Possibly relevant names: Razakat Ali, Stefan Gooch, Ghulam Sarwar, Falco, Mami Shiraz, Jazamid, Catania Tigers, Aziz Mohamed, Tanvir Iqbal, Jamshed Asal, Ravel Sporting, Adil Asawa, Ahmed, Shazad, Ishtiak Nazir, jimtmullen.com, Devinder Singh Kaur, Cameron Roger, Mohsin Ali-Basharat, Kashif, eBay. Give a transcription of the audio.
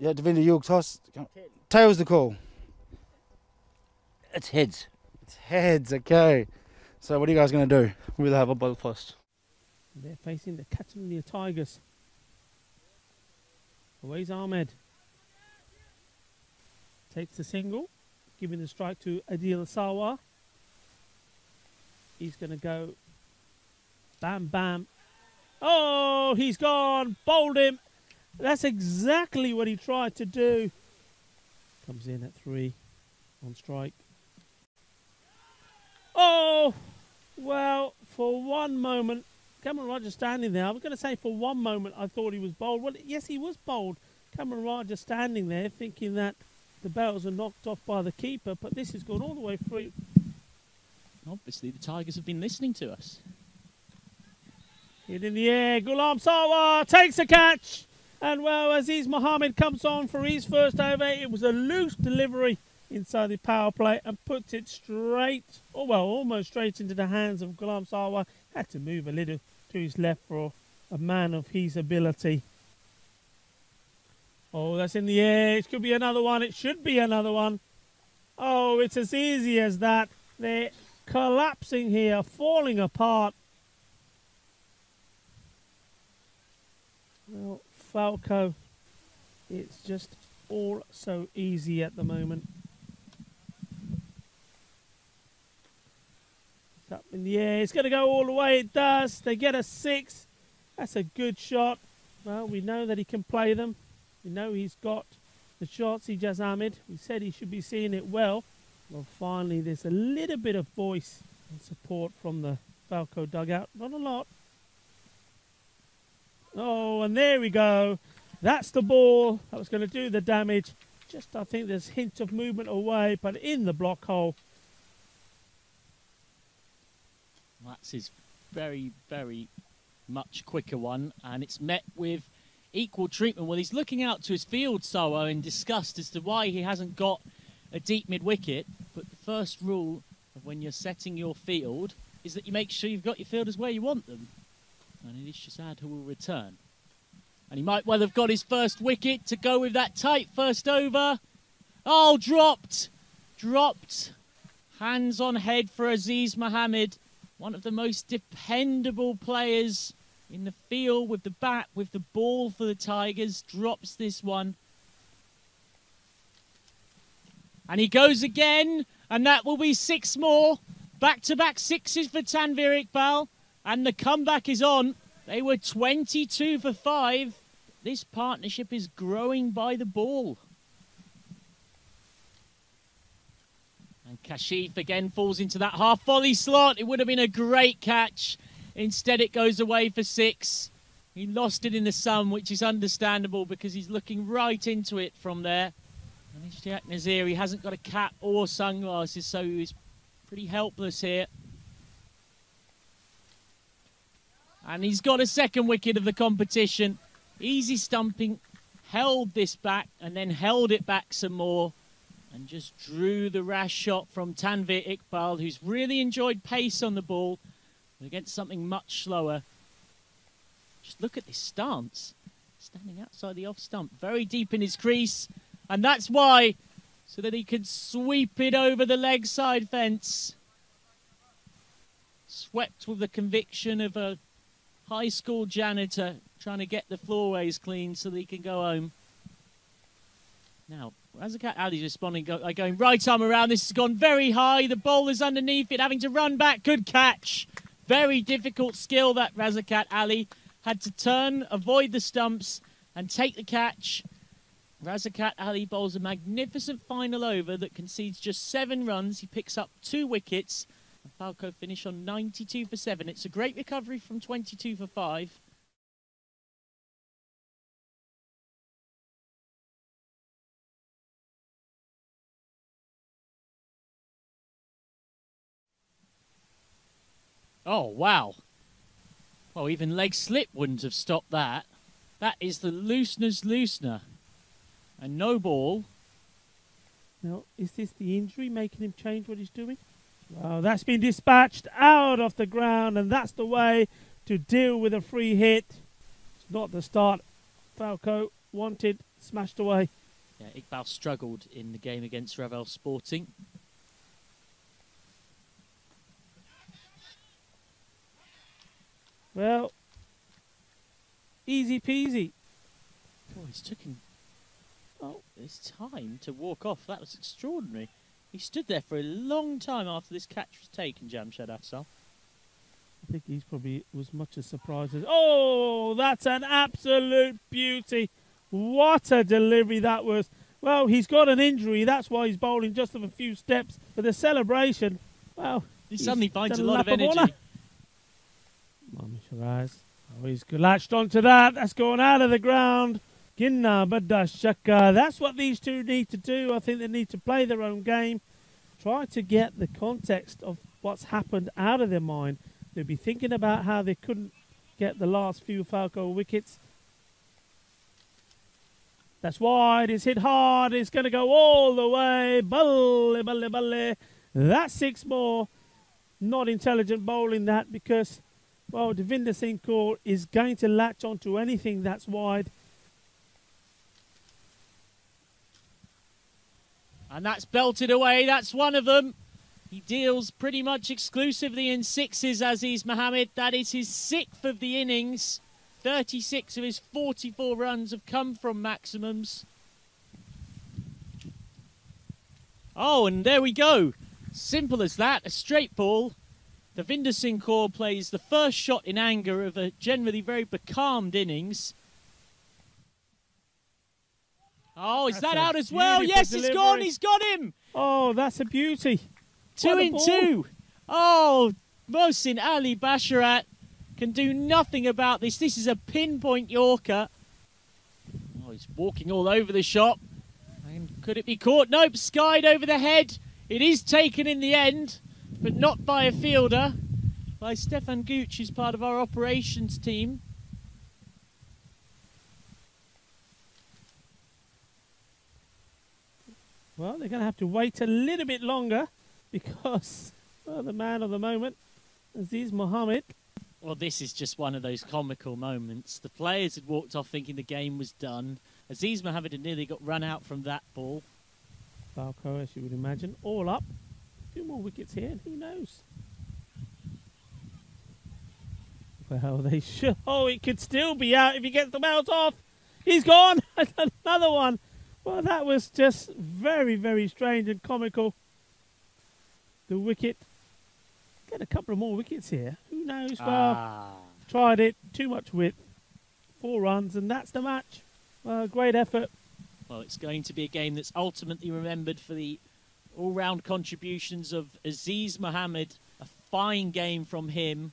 Yeah, Devinder, York toss. Tails the call. It's heads. It's heads, okay. So what are you guys going to do? We'll have a ball first. They're facing the Catania Tigers. Away's Ahmed. Takes the single, giving the strike to Adil Asawa. He's going to go bam, bam. Oh, he's gone. Bowled him. That's exactly what he tried to do. Comes in at 3 on strike. Oh, well, for one moment, Cameron Roger standing there. I was going to say for one moment I thought he was bowled. Well, yes, he was bowled. Cameron Roger standing there thinking that the bells are knocked off by the keeper, but this has gone all the way through. Obviously, the Tigers have been listening to us. Hit in the air. Ghulam Sarwar takes a catch. And, well, Aziz Mohamed comes on for his first over. It was a loose delivery inside the power play and puts it straight, oh, well, almost straight into the hands of Ghulam Sarwar. Had to move a little to his left for a man of his ability. Oh, that's in the air. It could be another one. It should be another one. Oh, it's as easy as that. They're collapsing here, falling apart. Well, Falco, it's just all so easy at the moment. It's up in the air. It's going to go all the way. It does. They get a 6. That's a good shot. Well, we know that he can play them. We know he's got the shots. He Jazamid. We said he should be seeing it well. Well, finally, there's a little bit of voice and support from the Falco dugout. Not a lot. Oh, and there we go. That's the ball that was going to do the damage. Just, I think there's hint of movement away, but in the block hole. That's his very, very much quicker one, and it's met with equal treatment. Well, he's looking out to his field, Sawa, in disgust as to why he hasn't got a deep mid-wicket. But the first rule of when you're setting your field is that you make sure you've got your fielders where you want them. And it is Shazad who will return. And he might well have got his first wicket to go with that tight first over. Oh, dropped! Dropped. Hands on head for Aziz Mohamed. One of the most dependable players in the field with the bat, with the ball for the Tigers. Drops this one. And he goes again. And that will be 6 more. Back-to-back 6s for Tanvir Iqbal. And the comeback is on. They were 22 for 5. This partnership is growing by the ball. And Kashif again falls into that half-volley slot. It would have been a great catch. Instead, it goes away for 6. He lost it in the sun, which is understandable because he's looking right into it from there. And Ishtiak Nazir, he hasn't got a cap or sunglasses, so he's pretty helpless here. And he's got a second wicket of the competition. Easy stumping, held this back and then held it back some more and just drew the rash shot from Tanvir Iqbal, who's really enjoyed pace on the ball against something much slower. Just look at this stance. Standing outside the off stump, very deep in his crease. And that's why, so that he could sweep it over the leg side fence. Swept with the conviction of a high school janitor trying to get the floorways clean so that he can go home. Now, Razakat Ali's responding by going right arm around. This has gone very high. The bowler's underneath it, having to run back. Good catch. Very difficult skill that Razakat Ali had to turn, avoid the stumps and take the catch. Razakat Ali bowls a magnificent final over that concedes just 7 runs. He picks up 2 wickets. Falco finish on 92 for 7. It's a great recovery from 22 for 5. Oh, wow. Well, even leg slip wouldn't have stopped that. That is the loosener's loosener. And no ball. Now, is this the injury making him change what he's doing? Well, that's been dispatched out of the ground, and that's the way to deal with a free hit. It's not the start Falco wanted, smashed away. Yeah, Iqbal struggled in the game against Ravel Sporting. Well, easy peasy. Oh, it's took him. Oh, it's time to walk off. That was extraordinary. He stood there for a long time after this catch was taken, Jamshed Asal. I think he's probably was much as surprised as... Oh, that's an absolute beauty. What a delivery that was. Well, he's got an injury. That's why he's bowling just of a few steps. But the celebration, well... He suddenly finds a lot of energy. Mami Shiraz. Oh, he's latched onto that. That's going out of the ground. Ginna Badashaka. That's what these two need to do. I think they need to play their own game. Try to get the context of what's happened out of their mind. They'll be thinking about how they couldn't get the last few Falco wickets. That's wide. It's hit hard. It's going to go all the way. Balle, balle, balle. That's six more. Not intelligent bowling that, because... Well, Devinder Singh Kaur is going to latch onto anything that's wide. And that's belted away. That's one of them. He deals pretty much exclusively in sixes, Aziz Mohamed. That is his sixth of the innings. 36 of his 44 runs have come from maximums. Oh, and there we go. Simple as that. A straight ball. Devinder Singh Kaur plays the first shot in anger of a generally very becalmed innings. Oh, is that out as well? Yes, delivery. It's gone. He's got him. Oh, that's a beauty. Two in two. Oh, Mohsin Ali-Basharat can do nothing about this. This is a pinpoint Yorker. Oh, he's walking all over the shop. And could it be caught? Nope, skied over the head. It is taken in the end, but not by a fielder, by Stefan Gooch, who's part of our operations team. Well, they're going to have to wait a little bit longer because, well, the man of the moment, Aziz Mohamed. Well, this is just one of those comical moments. The players had walked off thinking the game was done. Aziz Mohamed had nearly got run out from that ball. Falco, as you would imagine, all up. Few more wickets here, and who knows? Well, they should. Oh, it could still be out if he gets the belt off. He's gone. Another one. Well, that was just very, very strange and comical. The wicket. Get a couple of more wickets here. Who knows? Well, tried it. Too much width. 4 runs, and that's the match. Well, great effort. Well, it's going to be a game that's ultimately remembered for the all-round contributions of Aziz Mohamed. A fine game from him.